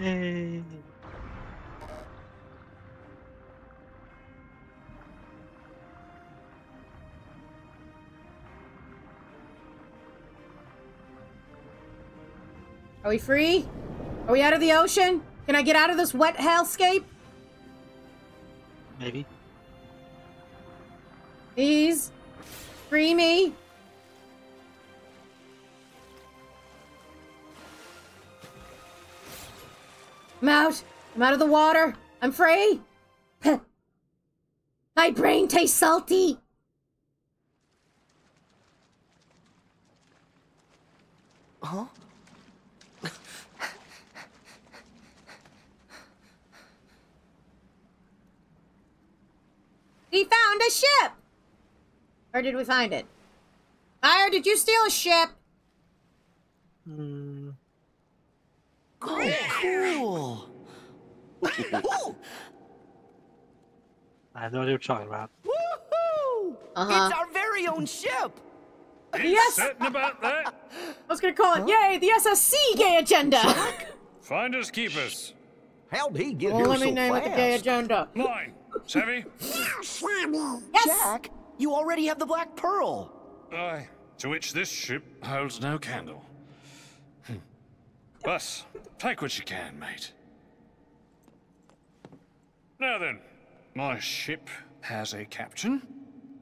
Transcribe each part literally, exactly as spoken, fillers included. Yay. Are we free? Are we out of the ocean? Can I get out of this wet hellscape? Maybe. Please. Free me. I'm out. I'm out of the water. I'm free. My brain tastes salty. Huh? We found a ship! Or did we find it? Fire, did you steal a ship? Hmm. Oh, cool! I have no idea what you're talking about. Woohoo! Uh-huh. It's our very own ship! Yes! Certain about that? I was gonna call it, huh? Yay, the S S C gay agenda! Find us, keep us. How'd he get well, here so fast? Well, let me name it the gay agenda. Mine. Sammy? Yes! Jack, you already have the Black Pearl. Aye, to which this ship holds no candle. Hm. Bus, take what you can, mate. Now then, my ship has a captain,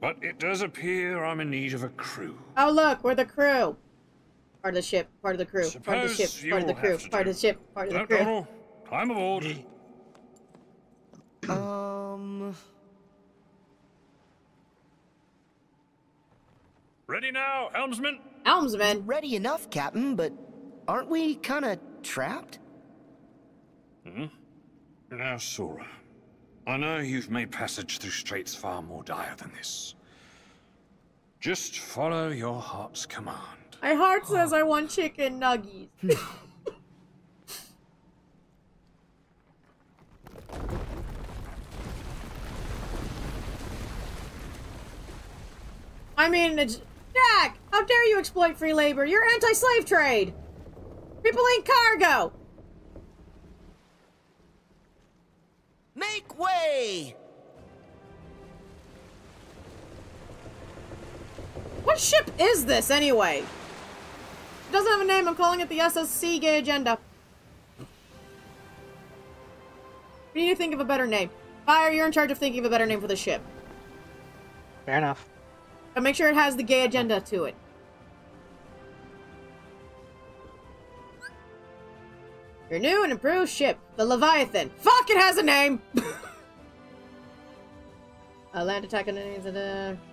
but it does appear I'm in need of a crew. Oh look, we're the crew. Part of the ship, part of the crew, Suppose part of the ship, part of the crew, part of the ship, part of the crew. Donald, climb aboard. Um. Ready now, helmsman? Helmsman? Ready enough, Captain, but aren't we kind of trapped? Hmm? Now, Sora, I know you've made passage through straits far more dire than this. Just follow your heart's command. My heart says I want chicken nuggies. I mean, it's... Jack, how dare you exploit free labor? You're anti-slave trade. People ain't cargo. Make way. What ship is this anyway? It doesn't have a name. I'm calling it the S S C Gay Agenda. We need to think of a better name. Fire, you're in charge of thinking of a better name for the ship. Fair enough. But make sure it has the gay agenda to it. Your new and improved ship, the Leviathan. Fuck, it has a name! uh, land attack on enemies and, uh...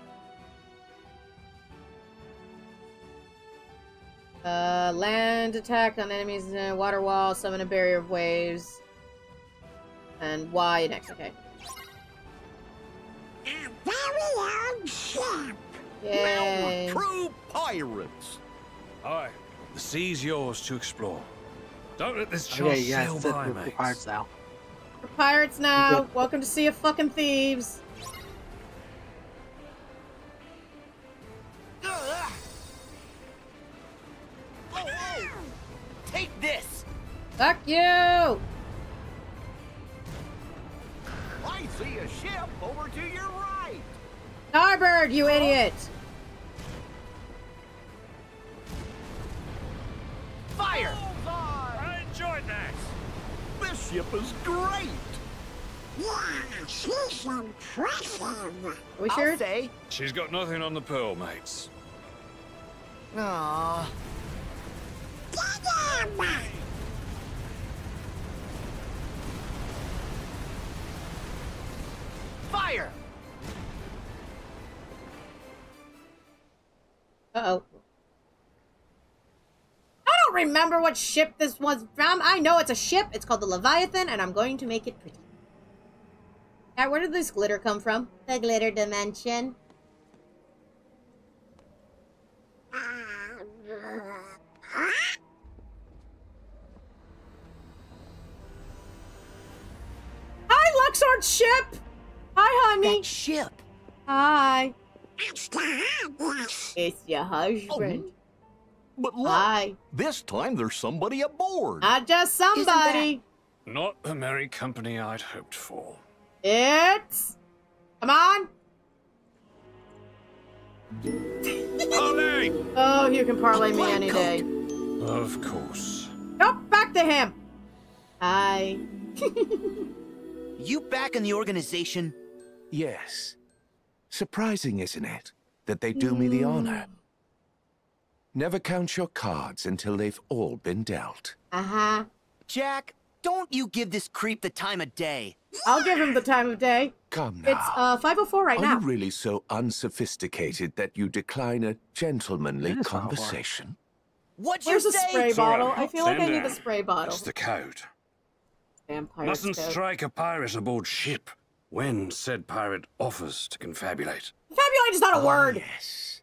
Uh, land attack on enemies and, uh, water wall, summon a barrier of waves. And Y next, okay. Our very own ship! Yay. Now we're true pirates. Aye, the sea's yours to explore. Don't let this chance oh, yeah, sail by, mate. We're pirates now. We're pirates now. Welcome to Sea of fucking Thieves. Oh, oh. Take this. Fuck you. I see a ship over to your right. Starboard, you idiot! Fire! I enjoyed that! This ship is great! Yeah, she's impressive! We sure? I'll say. She's got nothing on the Pearl, mates. Aww. Get him! Fire! Uh-oh. I don't remember what ship this was from. I know it's a ship. It's called the Leviathan, and I'm going to make it pretty. Now, where did this glitter come from? The glitter dimension. Hi, Luxord ship! Hi, honey! That ship! Hi! It's the husband. It's your husband. Oh, but look, Hi. This time there's somebody aboard. Not just somebody. Not the merry company I'd hoped for. It's... Come on! Parlay! Oh, you can parlay me any day. Of course. Nope, back to him! Hi. You back in the organization? Yes. Surprising, isn't it, that they do mm. me the honor? Never count your cards until they've all been dealt. Uh-huh. Jack, don't you give this creep the time of day. I'll give him the time of day. Come now. It's uh, five oh four right Are now. Are you really so unsophisticated that you decline a gentlemanly conversation? What'd you Where's say? A spray Sora, bottle? I feel like I need a spray bottle. That's the code. Vampire Mustn't code. Strike a pirate aboard ship when said pirate offers to confabulate. Confabulate is not a oh, word. Yes.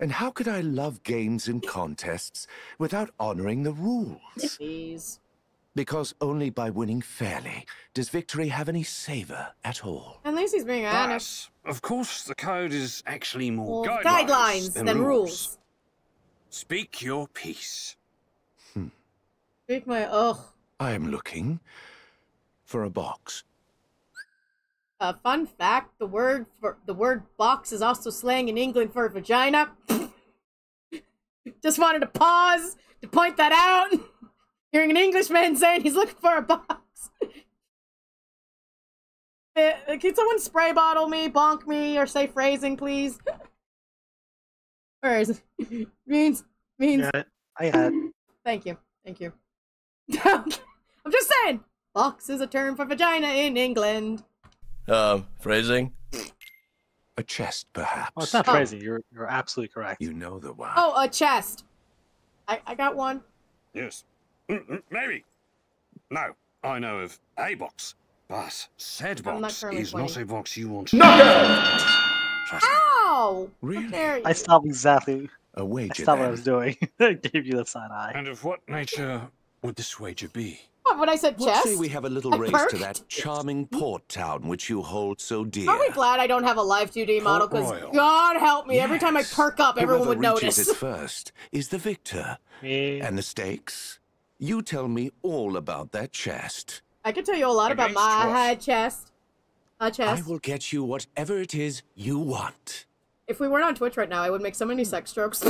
And how could I love games and contests without honoring the rules? Please. Because only by winning fairly does victory have any savor at all. At least he's being honest. But, of course, the code is actually more well, guidelines, guidelines than, than rules. rules. Speak your piece. Hmm. Speak my ugh. I am looking for a box. A uh, fun fact: the word for the word box is also slang in England for vagina. Just wanted to pause to point that out. Hearing an Englishman saying he's looking for a box. Can someone spray bottle me, bonk me, or say phrasing, please? Where is it? Means, means. Yeah, I had. Thank you, thank you. I'm just saying, box is a term for vagina in England. Um, phrasing? A chest, perhaps. Oh, it's not oh. phrasing. You're you're absolutely correct. You know the one. Oh, a chest. I I got one. Yes. Maybe. No, I know of a box, but said box not is playing. Not a box you want to no! Ow! Really? I stopped exactly a wager. I stopped then. What I was doing. I gave you the side eye. And of what nature would this wager be? What, when I said chest? Let's say we have a little I race perked? To that charming port town which you hold so dear. Aren't we glad I don't have a live two D model? Because God help me, yes. every time I perk up, Whoever everyone would notice. It first is the victor. Mm. And the stakes? You tell me all about that chest. I can tell you a lot about my chest. A chest. I will get you whatever it is you want. If we weren't on Twitch right now, I would make so many sex jokes.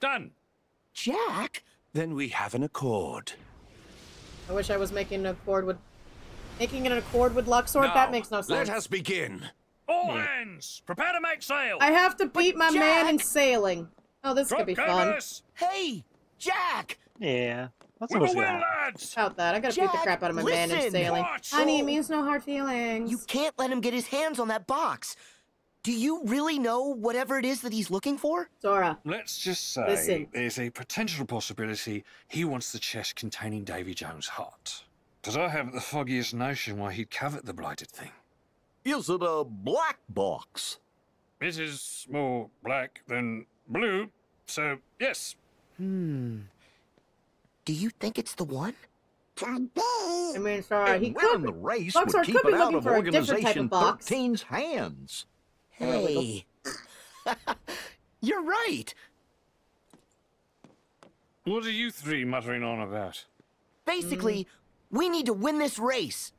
Done. Jack? Then we have an accord. I wish I was making an accord with... Making an accord with Luxord? Now, that makes no sense. Let us begin. All hands, prepare to make sail. I have to beat but my Jack... man in sailing. Oh, this Drop could be fun. Hey! Jack! Yeah. What's about that? I gotta Jack, beat the crap out of my listen, man in sailing. Honey, it means no hard feelings. You can't let him get his hands on that box. Do you really know whatever it is that he's looking for? Sora. Let's just say listen. There's a potential possibility he wants the chest containing Davy Jones' heart. Because I haven't the foggiest notion why he'd covet the blighted thing. Is it a black box? It is more black than blue, so yes. Hmm. Do you think it's the one? I mean, sorry, he could. The race would keep could be it out of organization thirteen's hands. Hey. You're right. What are you three muttering on about? Basically, mm. we need to win this race.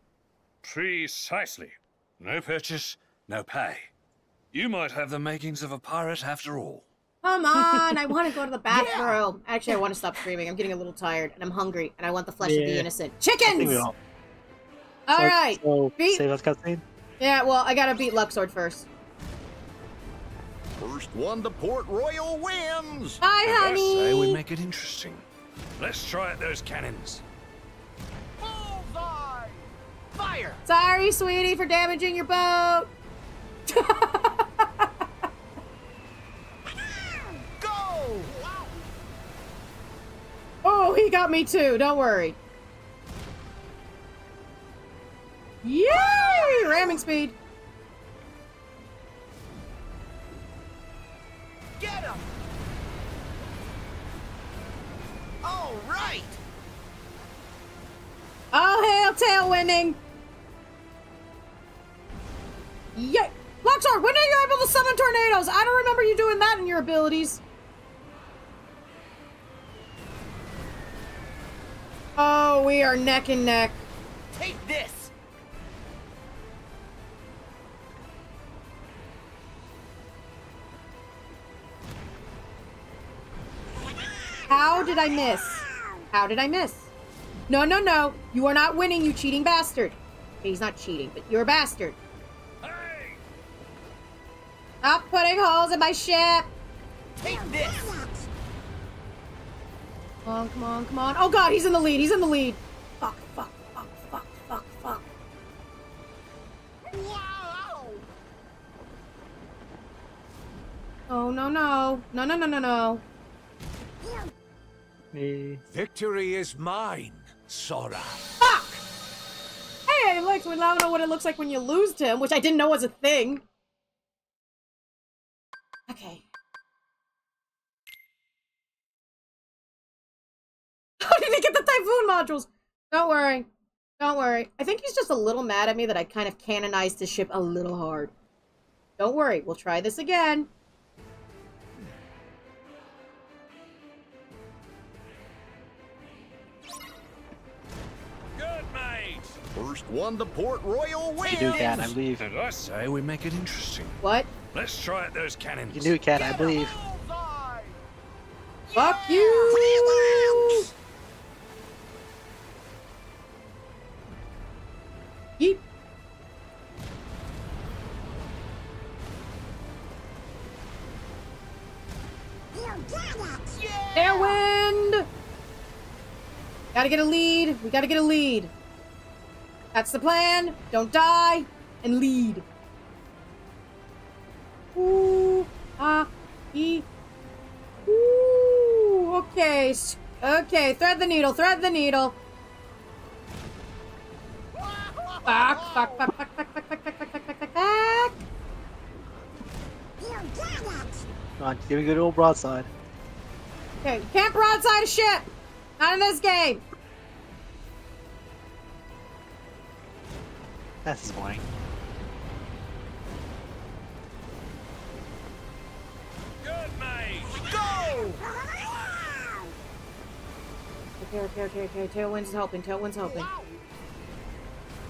Precisely. No purchase, no pay. You might have the makings of a pirate after all. Come on, I want to go to the bathroom. Yeah. Actually, I want to stop screaming. I'm getting a little tired, and I'm hungry, and I want the flesh yeah. of the innocent. Chickens! All so, right. So beat... Save us cutscene? Yeah, well, I got to beat Luxord first. First one to Port Royal wins! Bye, and honey! I say we make it interesting. Let's try at those cannons. Bullseye! Fire! Sorry, sweetie, for damaging your boat. Oh, he got me too. Don't worry. Yay! Ramming speed. Get him. All right. All hail tail winning. Yay! Luxord, when are you able to summon tornadoes? I don't remember you doing that in your abilities. Oh, Oh, we are neck and neck. Take this. How did I miss? How did I miss? No, no, no. You are not winning, you cheating bastard. He's not cheating, but you're a bastard. Hey. Stop putting holes in my ship. Take this. Come on, come on, come on. Oh god, he's in the lead. He's in the lead. Fuck, fuck, fuck, fuck, fuck, fuck. Wow. Oh, no, no. No, no, no, no, no. Me. Victory is mine, Sora. Fuck! Hey, Lex, we now know what it looks like when you lose to him, which I didn't know was a thing. Okay. How did he get the Typhoon modules? Don't worry. Don't worry. I think he's just a little mad at me that I kind of canonized his ship a little hard. Don't worry. We'll try this again. First one to Port Royal wins. You do, Cat. I believe. And I say we make it interesting. What? Let's try at those cannons. You do, Cat. I believe. Fuck you! Yeep. Airwind. Gotta get a lead. We gotta get a lead. That's the plan. Don't die and lead. Ooh, ah, e. Ooh, okay, okay. Thread the needle. Thread the needle. Fuck! Fuck! Fuck! Fuck! Fuck! Fuck! Fuck! Fuck! Fuck! Fuck! Fuck! Come on, give me a good old broadside. Okay, you can't broadside a ship. Not in this game. That's disappointing. Good, mate! Go! Okay, okay, okay, okay. Tailwind's helping. Tailwind's helping.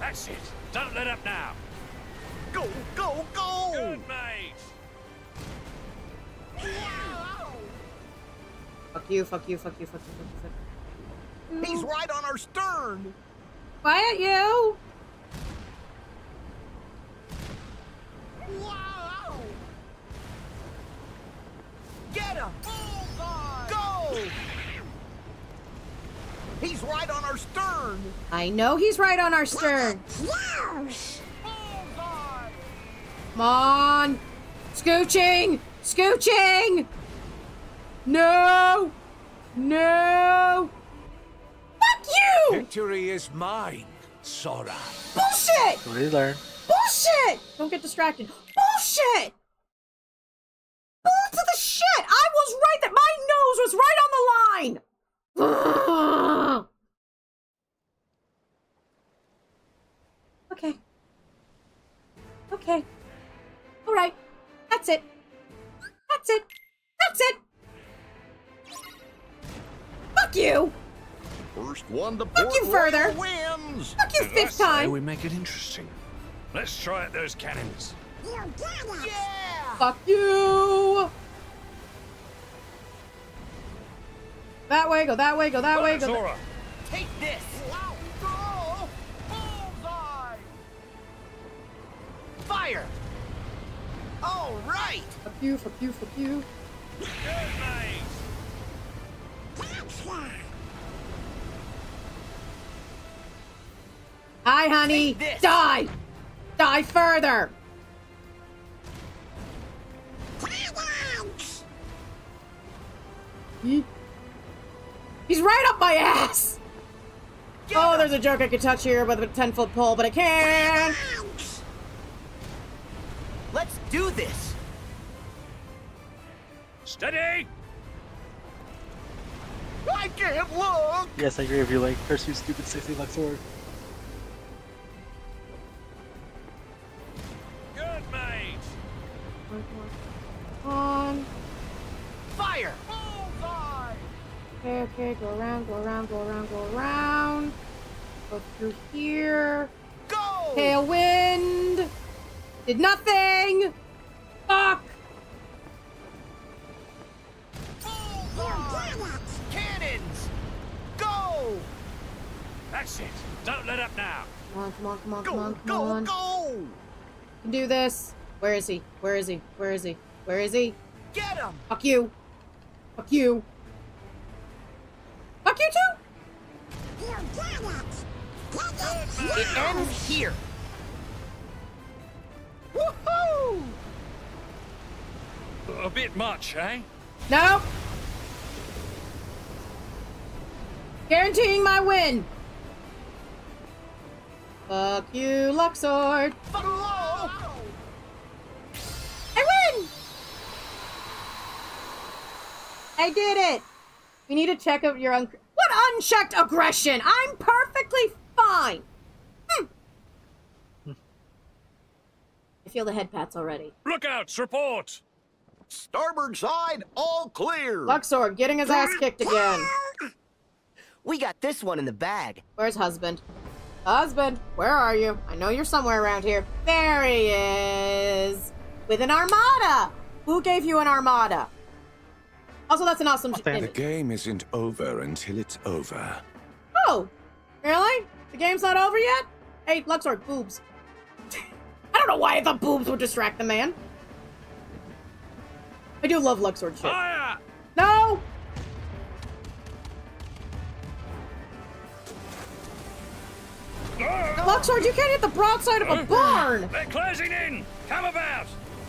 That's it. Don't let up now. Go, go, go! Good, mate! Fuck you, fuck you, fuck you, fuck you, fuck you, fuck you. He's right on our stern! Quiet, you! Wow. Get him! Bullseye. Go! He's right on our stern! I know he's right on our stern! Bullseye. Come on! Scooching! Scooching! No! No! Fuck you! Victory is mine, Sora. Bullshit! Really? Bullshit! Don't get distracted. Bullshit! Bull to the shit! I was right that my nose was right on the line! Okay. Okay. Alright. That's it. That's it. That's it! Fuck you! First one to Fuck you further! Wins. Fuck you fifth time! We make it interesting. Let's try at those cannons. Yeah. Fuck you! That way, go that way, go that way, go that way. Take this! Wow. Go. Bullseye. Fire! All right! Fuck you, fuck you, fuck you. Good night. Hi, honey! Die! Die further! He, he's right up my ass! Get oh, him. There's a joke I could touch here with a ten-foot pole, but I can't! Let's do this! Steady! I can't look! Yes, I agree with you, like, first you stupid sixty Luxord. On fire. Okay, okay, go around, go around, go around, go around. Go through here. Go! Tailwind! Did nothing! Fuck! Oh, cannons! Go! That's it. Don't let up now. Come on, come on, come on, go, come on, come go, on. Go! Can do this. Where is he? Where is he? Where is he? Where is he? Get him! Fuck you! Fuck you! Fuck you too! You got it! It, it ends here. Woohoo! A bit much, eh? No. Guaranteeing my win. Fuck you, Luxord. Hello. I win. I did it. We need to check out your un. What unchecked aggression? I'm perfectly fine. Hmm. I feel the head pats already. Lookouts report. Starboard side, all clear. Luxord getting his ass kicked again. We got this one in the bag. Where's husband? Husband, where are you? I know you're somewhere around here. There he is. With an armada. Who gave you an armada? Also, that's an awesome image. The game isn't over until it's over. Oh, really? The game's not over yet? Hey, Luxord, boobs. I don't know why the boobs would distract the man. I do love Luxord shit. Ah! No! Ah! Luxord, you can't hit the broadside of a barn! They're closing in! Come about!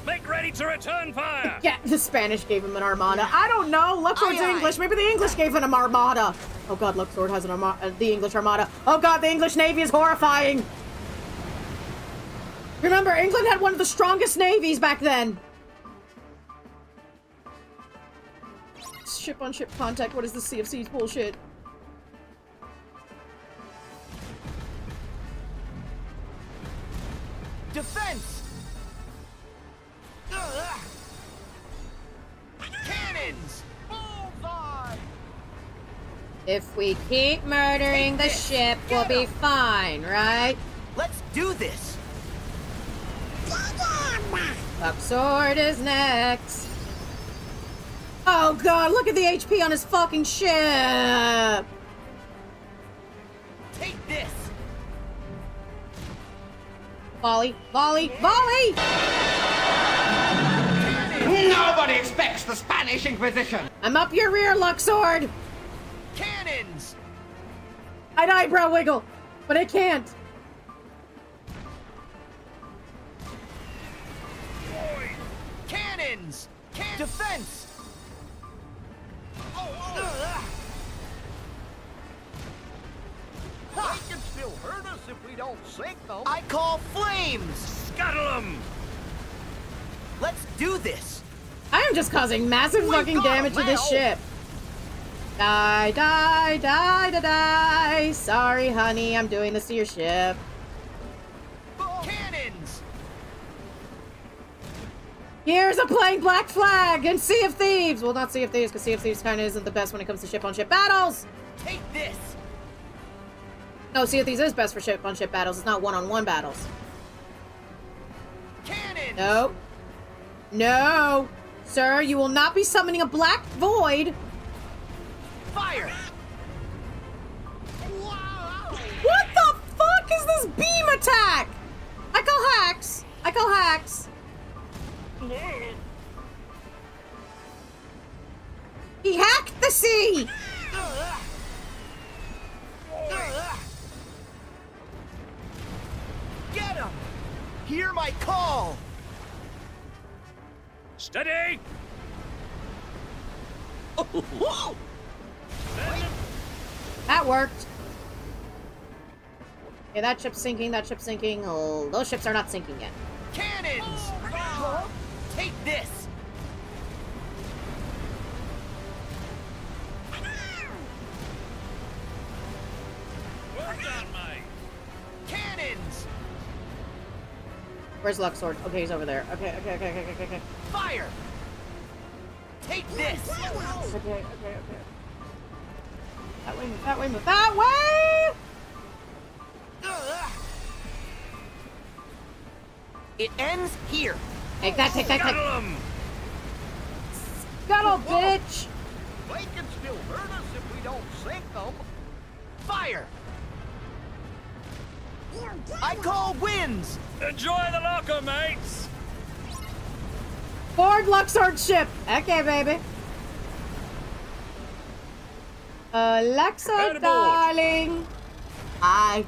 Make ready to return fire! Yeah, the Spanish gave him an armada. I don't know! Luxord's aye, English. Aye. Maybe the English gave him an armada. Oh god, Luxord has an armada. Uh, the English armada. Oh god, the English Navy is horrifying! Remember, England had one of the strongest navies back then. Ship on ship contact. What is this Sea of Thieves bullshit? Defense! Ugh. Cannons! Bullseye! If we keep murdering the ship, we'll be fine, right? Let's do this! Luxord is next! Oh god, look at the H P on his fucking ship! Take this! Volley, volley, volley! Nobody expects the Spanish Inquisition! I'm up your rear, Luxord! Cannons! I'd eyebrow wiggle, but I can't. Boy. Cannons! Can Defense! Oh, oh. They can still hurt us if we don't sink them. I call flames! Scuttle them! Let's do this! I am just causing massive We've fucking damage to this ship. Die, die, die, die, die. Sorry, honey, I'm doing this to your ship. Cannons! Here's a plain black flag and Sea of Thieves! Well, not Sea of Thieves, because Sea of Thieves kind of isn't the best when it comes to ship-on-ship battles! Take this! No, Sea of Thieves is best for ship-on-ship battles. It's not one-on-one battles. Cannon! No. No! Sir, you will not be summoning a black void! Fire! Wow. What the fuck is this beam attack? I call hacks! I call hacks! He hacked the sea! Get him! Hear my call! Steady! Oh, that worked. Okay, that ship's sinking, that ship's sinking. Oh, those ships are not sinking yet. Cannons! Oh, wow. Take this! Well done, mate. Cannons! Where's Luxord? Okay, he's over there. Okay, okay, okay, okay, okay, okay. Fire! Take this! Oh. Okay, okay, okay. That way, move, that way, move, that way! It ends here. Take that, take that, take that. Scuttle, bitch! They can still hurt us if we don't sink them. Fire! I call winds! Enjoy the locker, mates! Board Luxord ship! Okay, baby. Uh, Luxord, darling! Hi.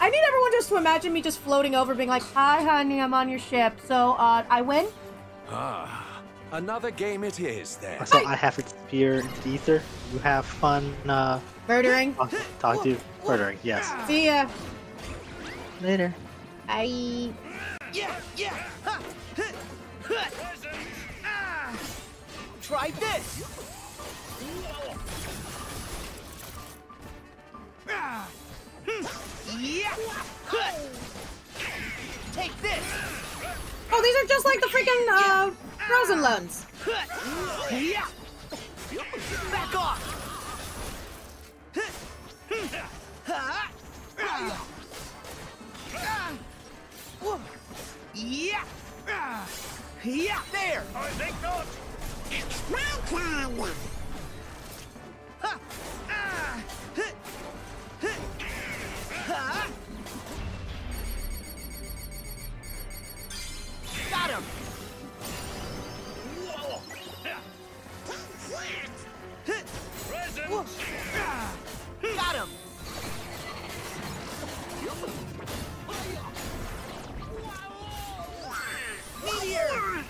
I need everyone just to imagine me just floating over being like, hi, honey, I'm on your ship. So, uh, I win? Ah, another game it is then. So I, I have to disappear into the ether. You have fun, uh... murdering. Talk, talk to you. Murdering, yes. See ya. Later. Bye. Yeah, yeah. Ha. Ah. Try this. Ah. Yeah. Take this. Oh, these are just like the freaking uh, frozen loans. Yeah. Back off. Yeah. Yeah, there. I think not. It's round one. Ha. Ah. Huh? Got him! Whoa. Whoa. Got him! Meteor!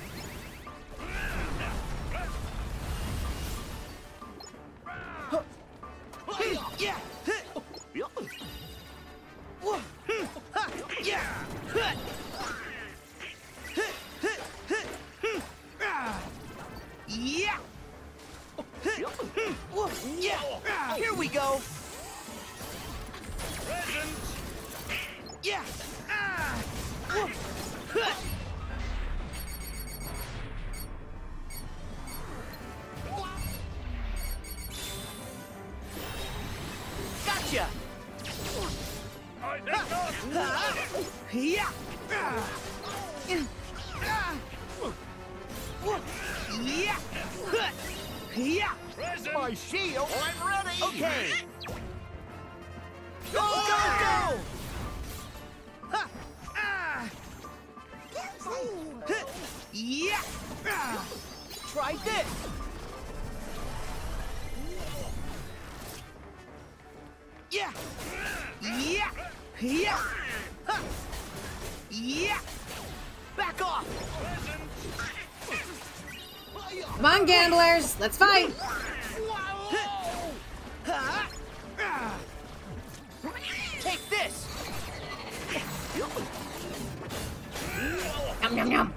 Yeah! Yeah! Here we go! Yeah! Gotcha! Yeah. Yeah. My shield. I'm ready. Okay. Go, go, go. Yeah. Try this. Yeah. Yeah. Yeah! Ha. Yeah! Back off! Come on, gamblers! Let's fight! Take this! Yum, yum, yum!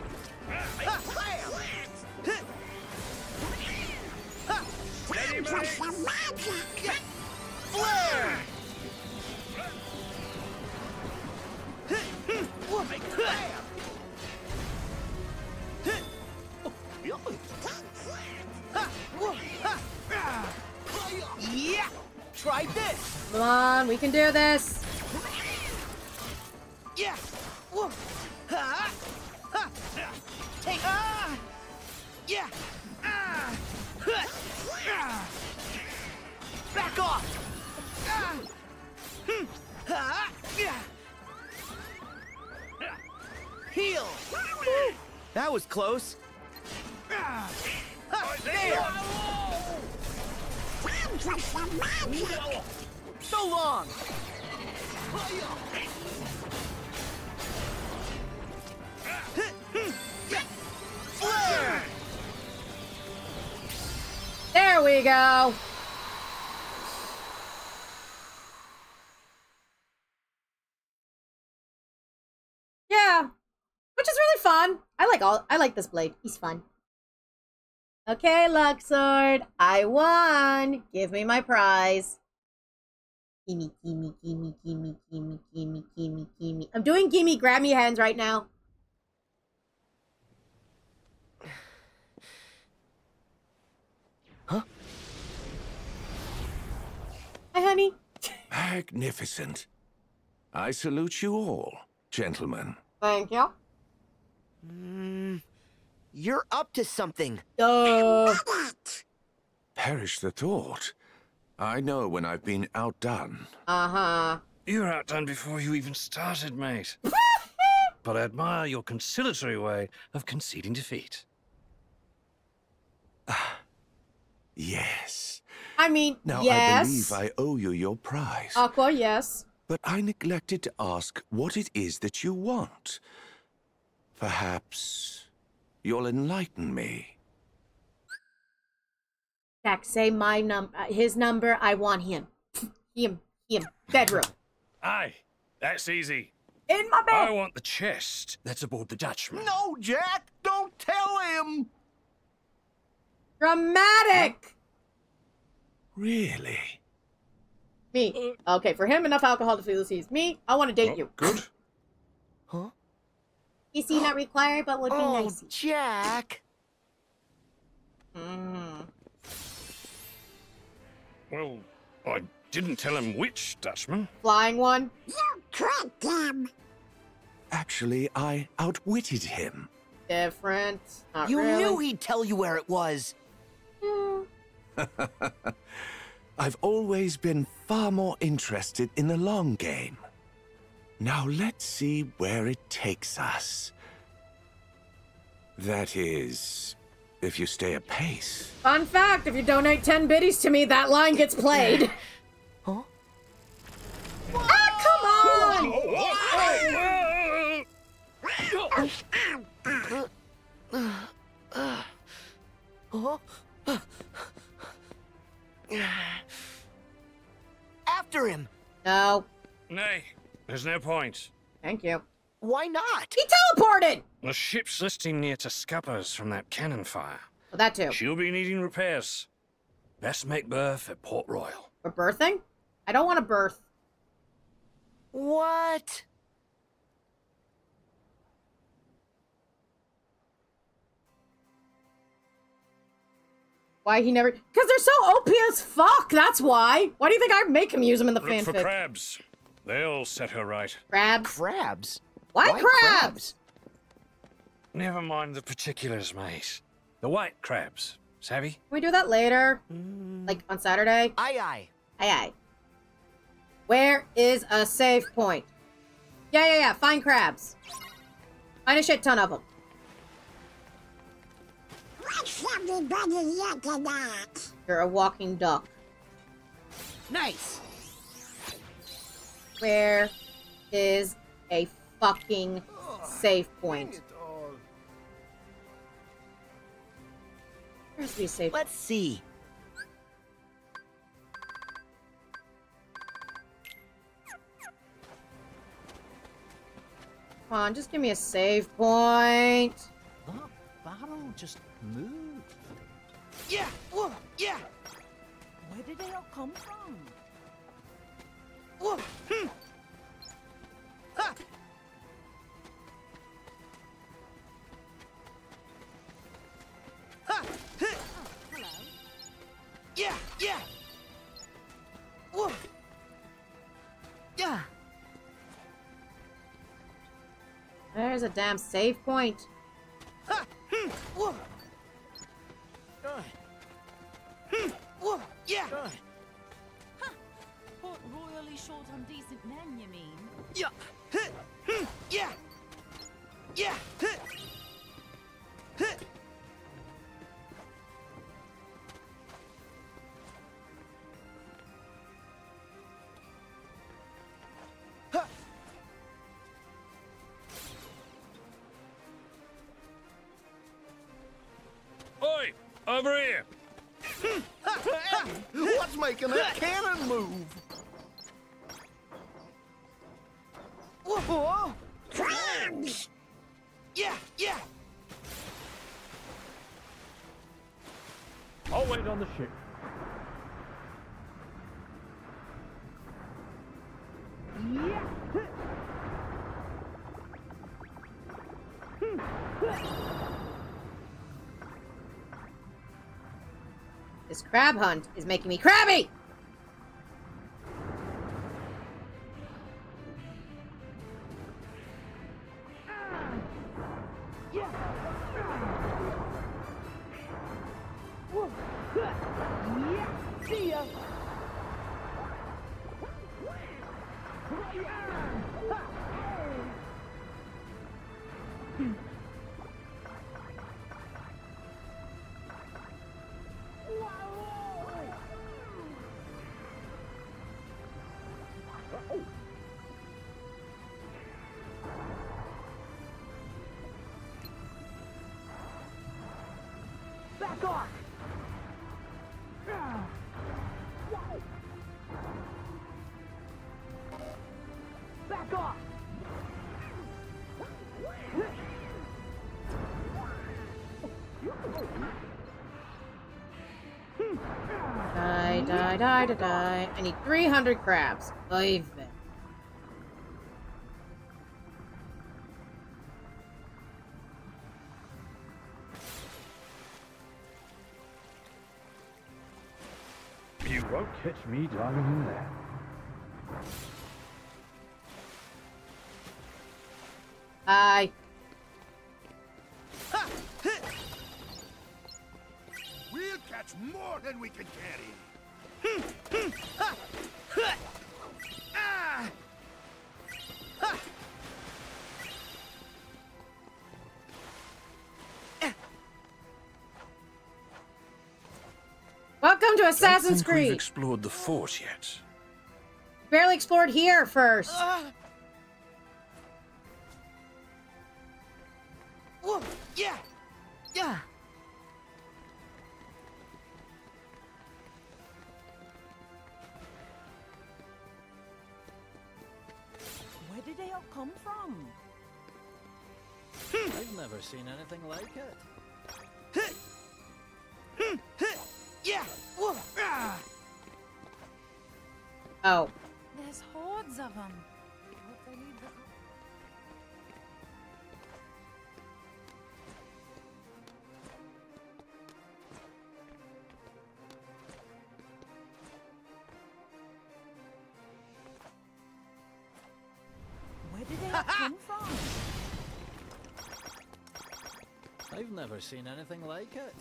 Flare! Yeah! Try this! Come on, we can do this! Yeah! Take ah! Yeah! Ah! Back off! Ah! Ah! Yeah! Heal! Woo. That was close. Uh, there! So long! There we go! Yeah. Which is really fun. I like all I like this Blade. He's fun. Okay, Luxord. I won. Give me my prize. Gimme, gimme, gimme, gimme, gimme, gimme, gimme, gimme. I'm doing gimme grab me hands right now. Huh? Hi, honey. Magnificent. I salute you all, gentlemen. Thank you. Mm, you're up to something. Uh... Perish the thought. I know when I've been outdone. Uh-huh. You were outdone before you even started, mate. But I admire your conciliatory way of conceding defeat. Ah, yes. I mean, now, yes. I believe I owe you your prize. Aqua, yes. But I neglected to ask what it is that you want. Perhaps you'll enlighten me. Jack, say my num- uh, his number. I want him. Him. Him. Bedroom. Aye, that's easy. In my bed. I want the chest that's aboard the Dutchman. No, Jack, don't tell him. Dramatic. Really? Me. Okay, for him, enough alcohol to feel he's me. I want to date oh, you. Good. Huh? You see, not required, but would oh, be nice. Oh, Jack. Mm. Well, I didn't tell him which Dutchman. Flying one. You tricked him. Actually, I outwitted him. Different. Not you really. Knew he'd tell you where it was. Mm. I've always been far more interested in the long game. Now let's see where it takes us. That is, if you stay apace. Fun fact, if you donate ten biddies to me, that line gets played. Huh? Ah, come on! After him. No. Nay, there's no point. Thank you. Why not? He teleported! The ship's listing near to Scuppers from that cannon fire. Well, that too. She'll be needing repairs. Best make berth at Port Royal. For birthing? I don't want a berth. What? Why he never? Because they're so O P as fuck. That's why. Why do you think I make him use them in the fanfic? Look for crabs. They'll set her right. Crabs. Crabs. Why, why crabs? crabs? Never mind the particulars, mate. The white crabs. Savvy? Can we do that later, mm. like on Saturday. Aye, aye. Aye, aye. Where is a safe point? Yeah, yeah, yeah. Find crabs. Find a shit ton of them. You're a walking duck. Nice. Where is a fucking safe point? Where's the safe? Let's see. Come on, just give me a save point. The bottle just moved. Yeah, whoa, yeah. Where did they all come from? Whoa, hmm. Ha. Ha. Oh, hello. Yeah, yeah. Whoa. Yeah. There's a damn save point. Ha. Hmm. Whoa. Hmm. Whoa. Yeah. Huh. Port Royally short on decent men, you mean? Yeah. Huh. Hmm. Yeah. Yeah. Huh. Huh. Over here. What's making that cannon move? Whoa! Crabs! Yeah, yeah. I'll wait on the ship. This crab hunt is making me crabby! Yeah, see ya. Back off! Back off! Die, die, die, die, die. I need three hundred crabs. I've been. Catch me diving in there. Hi. Ha! We'll catch more than we can carry. Ah! Welcome to Assassin's Creed. We've explored the force yet. Barely explored here first. Uh, oh, yeah, yeah. Where did they all come from? Hmm. I've never seen anything like it. Hmm. Hmm. Yeah. Oh. There's hordes of them. Where did they come from? I've never seen anything like it.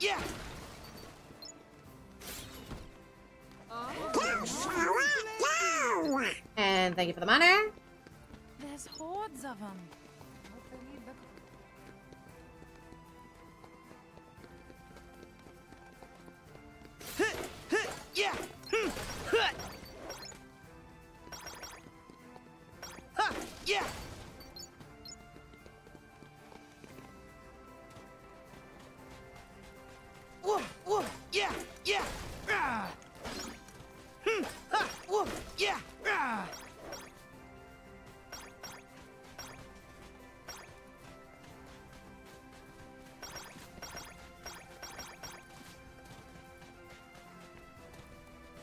Yeah. And thank you for the money. There's hordes of them. Yeah. Yeah. Yeah, yeah, ah. Hmm. Ah. Whoa. Yeah, ah.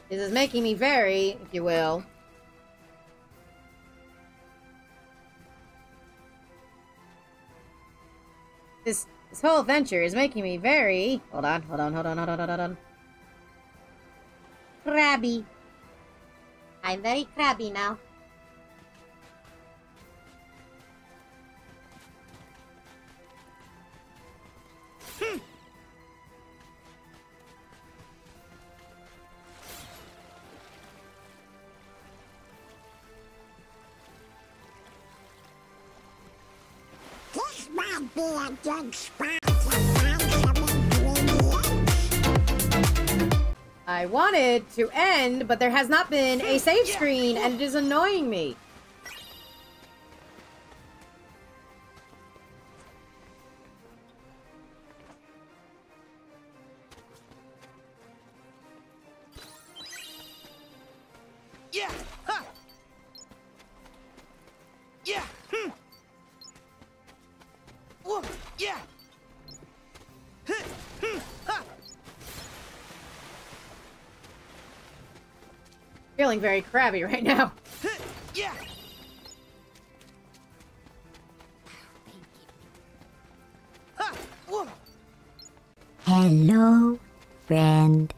This is making me very, if you will. This. This whole adventure is making me very... Hold on, hold on, hold on, hold on, hold on, hold on. Crabby. I'm very crabby now. Hmm. This might be a good spot. I wanted to end, but there has not been a save screen, and it is annoying me. Yeah. Huh. Yeah. Hmm. Whoa. Yeah. Feeling very crabby right now. Yeah. Hello, friend.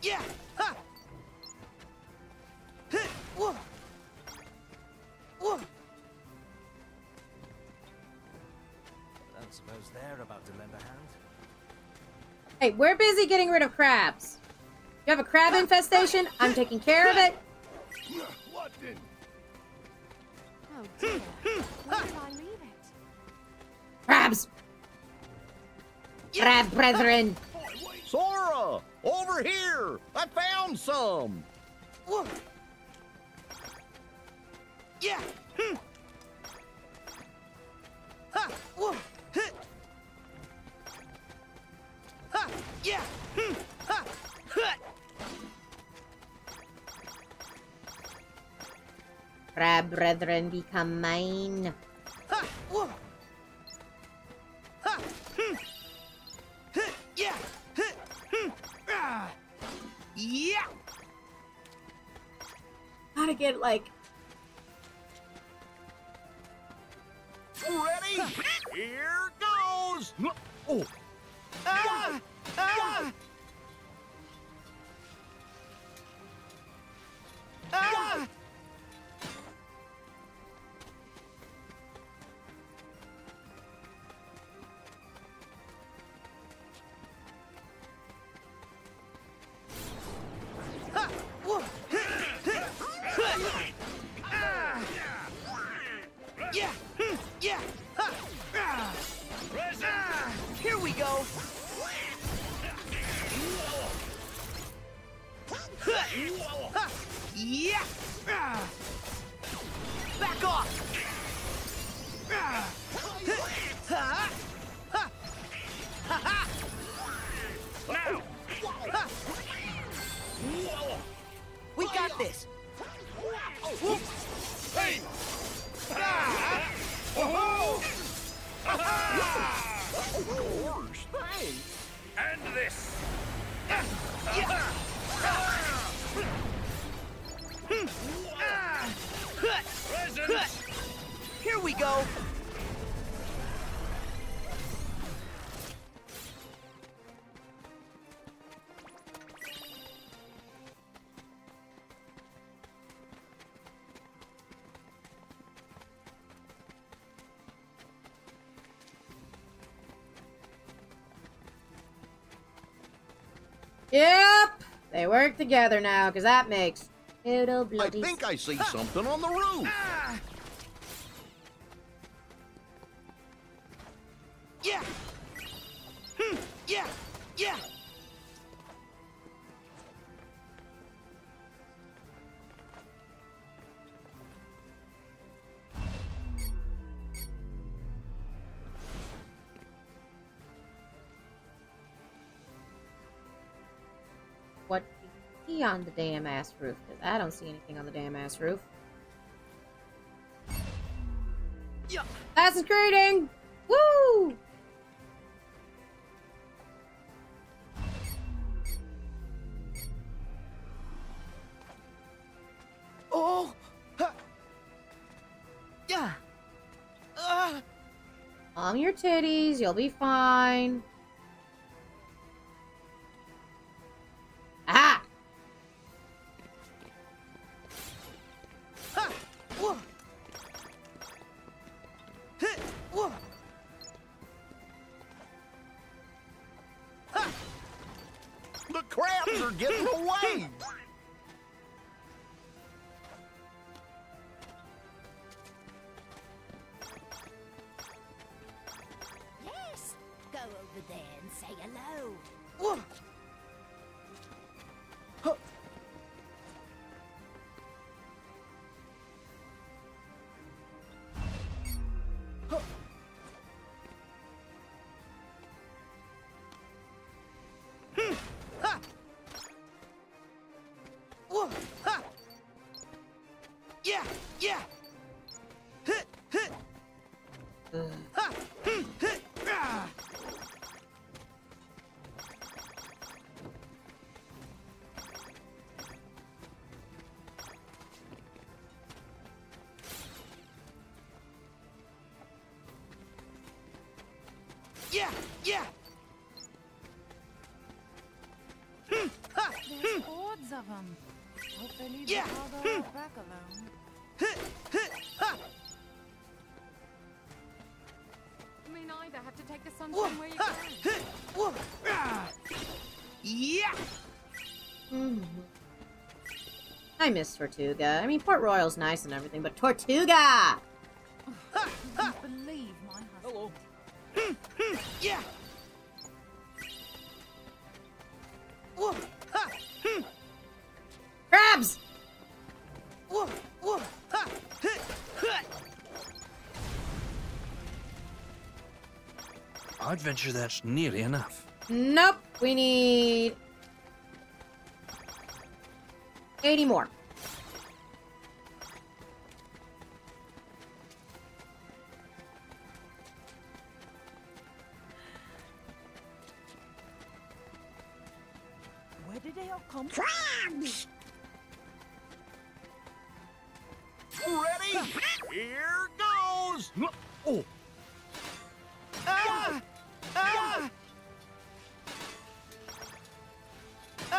Yeah. Hey, we're busy getting rid of crabs. You have a crab infestation? I'm taking care of it. What did... Oh dear. Why did I leave it? Crabs! Crab brethren! Sora! Over here! I found some! Yeah! Ha! Whoa! Ha! Yeah! Ha! Crab brethren, become mine. Ha! Whoa! Ha! Yeah! Yeah! Gotta get like. Ready? Here goes! Oh! Ah! Ah! Ah! Yeah! Yeah! Ha. Ah. Ah. Here we go! Ha. Yeah! Ah. Back off! Ah. Ha. Ha. Ha. Now! Ha. We got this! Whoop. Hey! Ah. Oh-ho! Aha! And this! Yeah. Yeah. Ah. Presents. Here we go! Yep, they work together now, because that makes total bloody... I think I see something on the roof! Ah. Yeah! Hmm. Yeah! Yeah! On the damn ass roof, because I don't see anything on the damn ass roof. Yeah. That's creating! Woo! Oh! Ha. Yeah! Uh. Calm your titties, you'll be fine. Yeah. Yeah. Yeah. There's hordes of them. Hope they leave the other back alone. Me neither. Have to take the sun from where you can. Yeah. Mm-hmm. I miss Tortuga. I mean, Port Royal's nice and everything, but Tortuga! I can't believe my husband. Hello. Yeah. Crabs! I'd venture that's nearly enough. Nope, we need eighty more. Where did they all come from? Crabs! Ready? Here goes! Oh! Ah! Ah! Ah!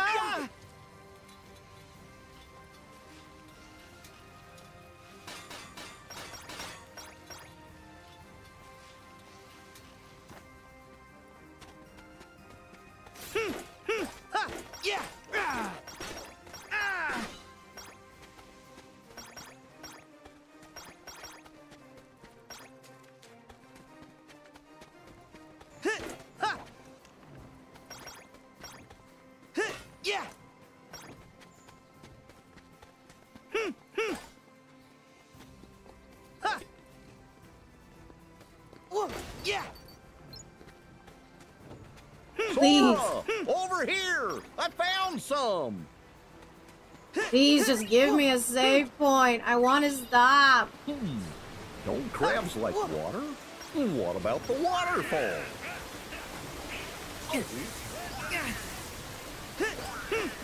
Yeah! Ah! Ah! Yeah! Yeah! Please. Over here! I found some! Please just give me a save point. I want to stop. Hmm. Don't crabs like water? What about the waterfall? Yeah,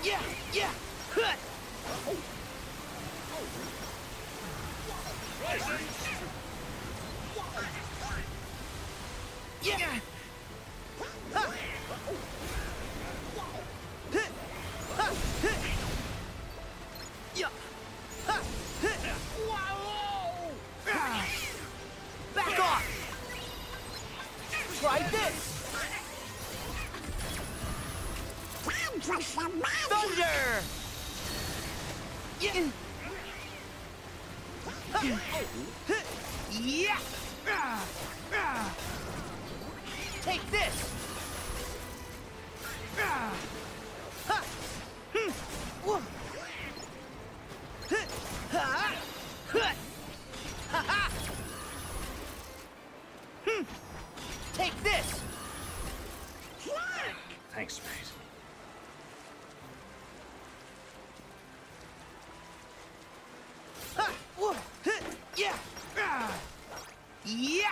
yeah! Yeah! Back off! Try this! Thunder! Yeah! Yeah! Take this! Take this! Thanks, mate. Yeah! Yeah!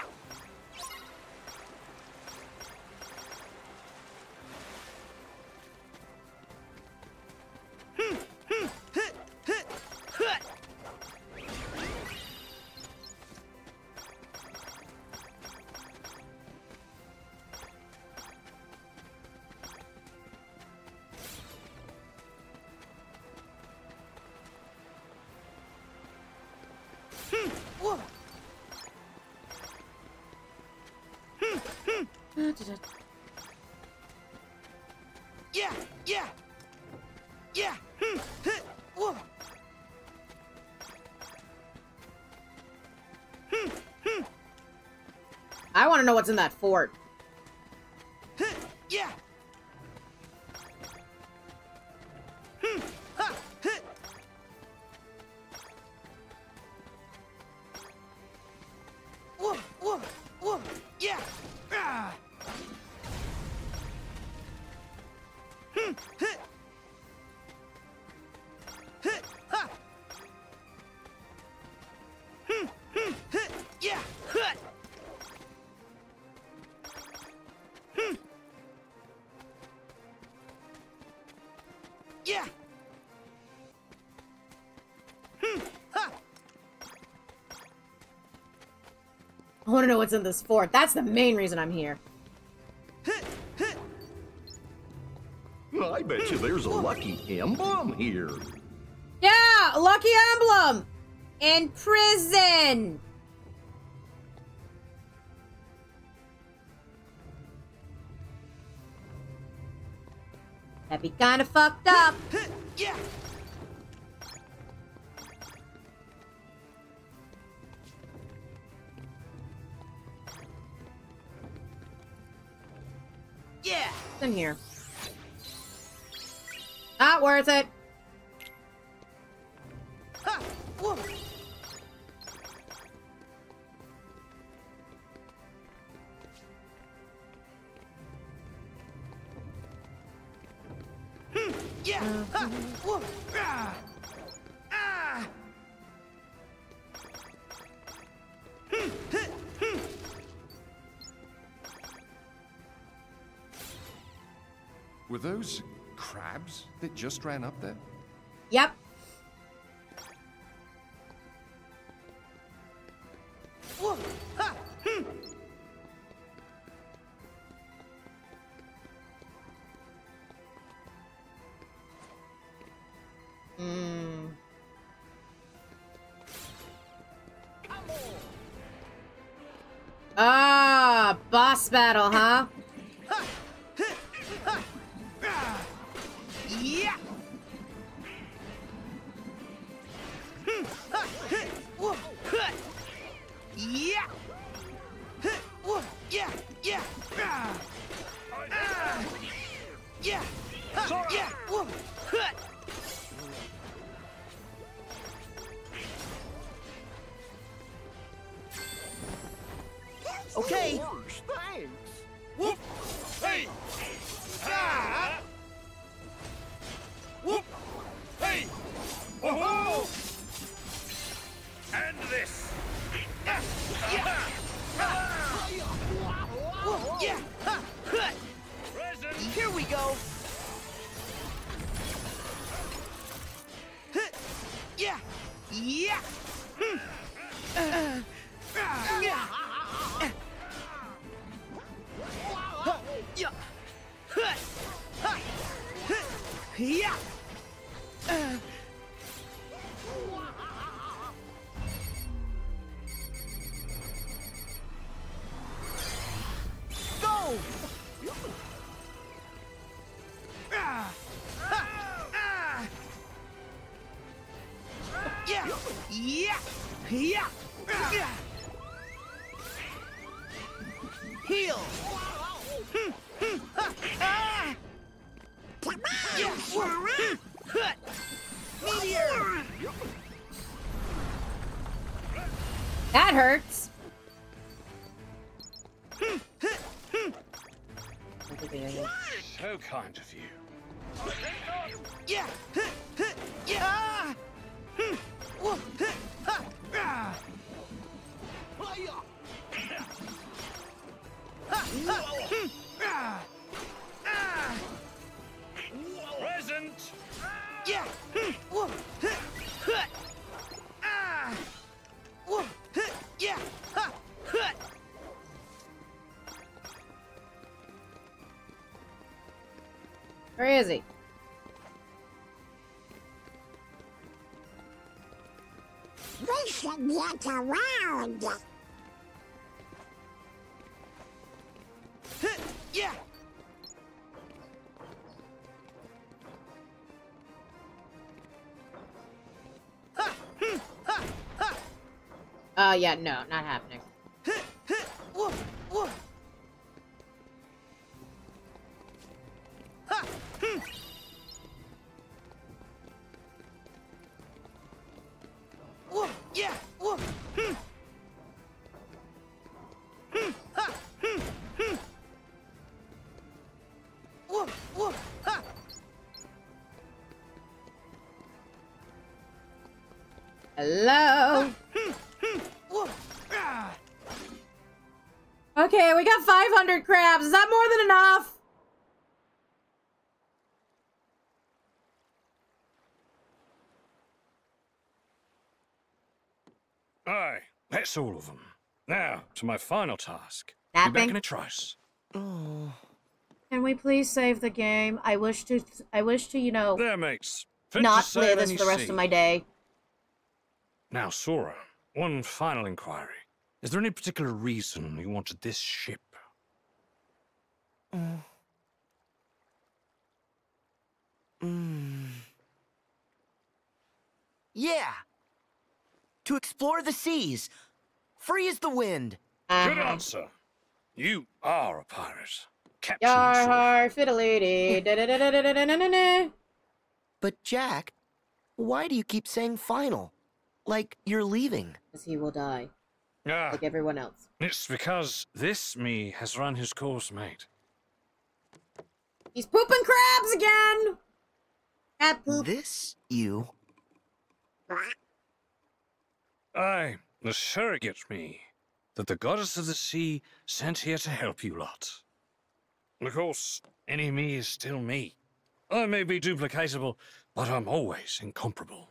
Yeah, yeah, yeah. I want to know what's in that fort. Yeah. Yeah. Yeah. Yeah. I want to know what's in this fort. That's the main reason I'm here. I bet you there's a lucky emblem here. Yeah, a lucky emblem. In prison. That'd be kind of fucked up. Yeah. Yeah. It's in here. Not worth it. Ha. Whoa. Yeah. Uh, uh, ah. Ah. Hmm. Hmm. Were those crabs that just ran up there? Yep. Whoa. Ha. Hmm. Mm. Ah, boss battle, huh? Yeah. Yeah. Yeah. Yeah. Yeah. Yeah. Okay. Thanks. Whoop. Hey. Ah. Whoop. Hey. Oh. And this. Yeah. Yeah. Ah. Yeah. Here we go. Yeah. Yeah. Uh. Yeah. Yeah. Yeah. Uh. Go. Ah. Ah. Yeah. Yeah. Yeah. Yeah. Heal. Hmm. Ah! Meteor. That hurts. So kind of you. Yeah. Yeah. Present. Yeah. Yeah. Where is he? We should get around. Yeah. Oh, uh, yeah, no, not happening. Yeah. Hello? Okay, we got five hundred crabs. Is that more than enough? Aye, that's all of them. Now, to my final task. That Be back thing? in a trice. Oh. Can we please save the game? I wish to, I wish to, you know, there, mates. not play this for the rest of my day. Now, Sora, one final inquiry. Is there any particular reason you wanted this ship? Uh. Yeah. To explore the seas, free as the wind. Good answer. You are a pirate. Captain Yar-har, fiddle-a-dee, da-da-da-da-da-da-da-da-da. But Jack, why do you keep saying final? Like you're leaving? Because he will die. Ah, like everyone else. It's because this me has run his course, mate. He's pooping crabs again! Crab poop. This you... Aye, the surrogate me, that the goddess of the sea sent here to help you lot. Of course, any me is still me. I may be duplicatable, but I'm always incomparable.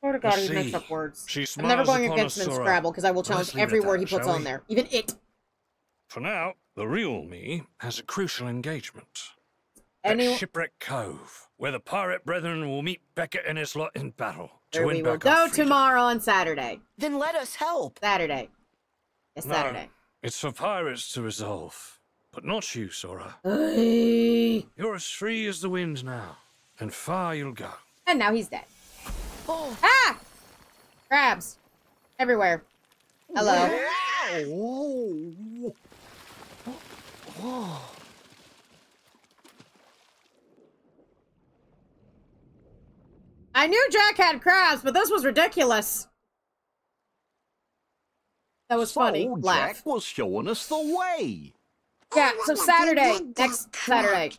Swear to God, he makes up words. I'm never going against him in Scrabble, because I will challenge every word he puts on there. Even it. For now, the real me has a crucial engagement. At Shipwreck Cove, where the pirate brethren will meet Beckett and his lot in battle. Where we will go tomorrow on Saturday. Then let us help. Saturday. Yes, Saturday. No, it's for pirates to resolve, but not you, Sora. You're as free as the wind now, and far you'll go. And now he's dead. Oh. Ah! Crabs. Everywhere. Hello. Wow. Whoa. Whoa. I knew Jack had crabs, but this was ridiculous. That was so funny. Jack Laugh. was showing us the way. Yeah, so Saturday. Next Saturday.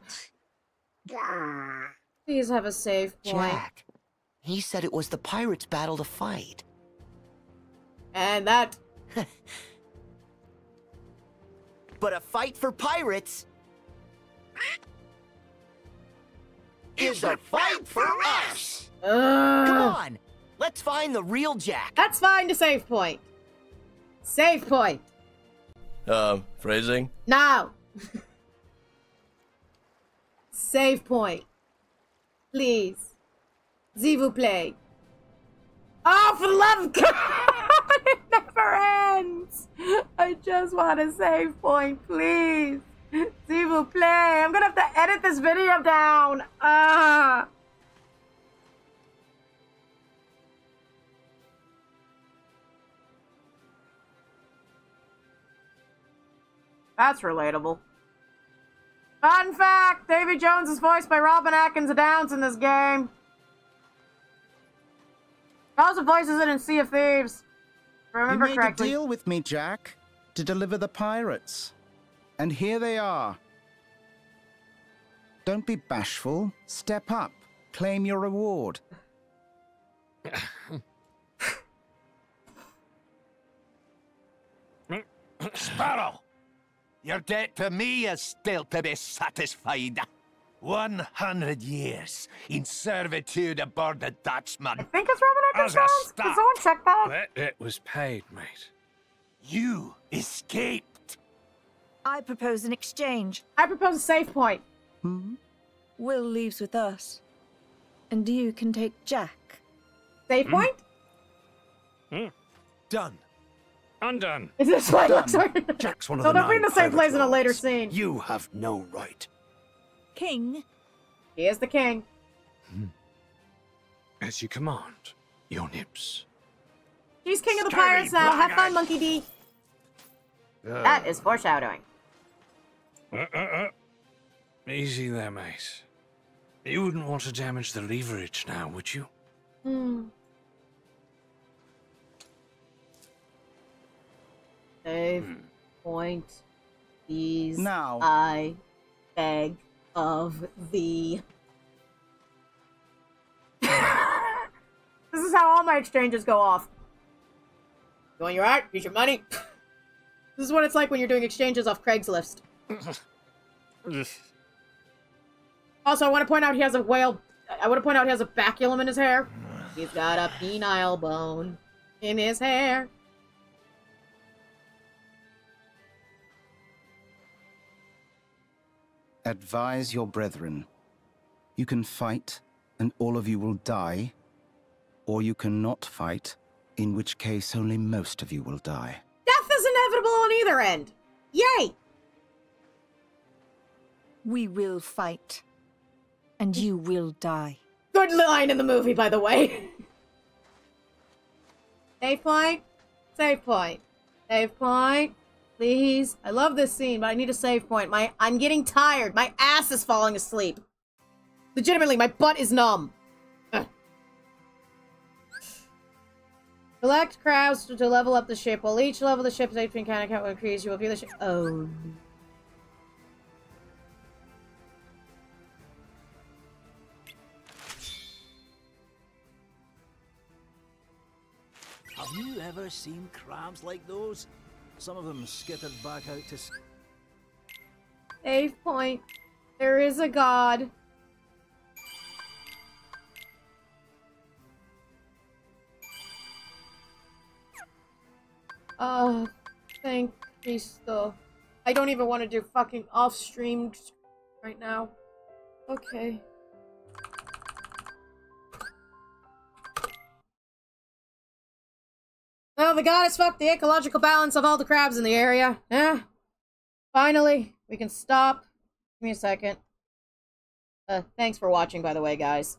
Please have a save point. Jack. He said it was the pirates' battle to fight. And that... But a fight for pirates... is a fight for us! Uh, Come on! Let's find the real Jack. Let's find a save point. Save point. Um, uh, phrasing? No! Save point. Please. S'il vous plaît. Oh, for the love of God! It never ends! I just want a save point, please. S'il vous plaît. I'm gonna have to edit this video down. Ah. Uh. That's relatable. Fun fact, Davy Jones is voiced by Robin Atkins and Downs in this game. Also voices it in Sea of Thieves. Remember correctly. You made correctly. a deal with me, Jack, to deliver the pirates. And here they are. Don't be bashful. Step up. Claim your reward. Sparrow, your debt to me is still to be satisfied. One hundred years in servitude aboard the Dutchman. I think it's Robin Atkins. Did someone check that? That it was paid, mate. You escaped. I propose an exchange. I propose a save point. Hmm? Will leaves with us, and you can take Jack. Save mm. point? Mm. Done. Undone. Is this like Luxord? Jack's one of so the nine. So they'll be in the same place worlds. in a later scene. You have no right. King. He is the king. As you command, your nips. He's king of the Scary pirates now. Have fun, Monkey D. Uh, that is foreshadowing. Uh, uh, uh. Easy there, mate. You wouldn't want to damage the leverage now, would you? Hmm. Save hmm. point. Please. Now. I beg. Of the. This is how all my exchanges go off. You want your art? Use your money. This is what it's like when you're doing exchanges off Craigslist. Also, I want to point out he has a whale. I want to point out he has a baculum in his hair. He's got a penile bone in his hair. Advise your brethren. You can fight, and all of you will die, or you cannot fight, in which case only most of you will die. Death is inevitable on either end. Yay! We will fight, and you will die. Good line in the movie, by the way. Save point. Save point. Save point. Please. I love this scene, but I need a save point. My I'm getting tired. My ass is falling asleep. Legitimately, my butt is numb. Collect crabs to level up the ship. While each level the ship's H P counter count will increase, you will view the ship. Oh. Have you ever seen crabs like those? Some of them skittered back out to. Save point. There is a god. Oh, thank Cristo. I don't even want to do fucking off-stream right now. Okay. Well, the goddess fucked the ecological balance of all the crabs in the area. Yeah. Finally, we can stop. Give me a second. Uh, thanks for watching, by the way, guys.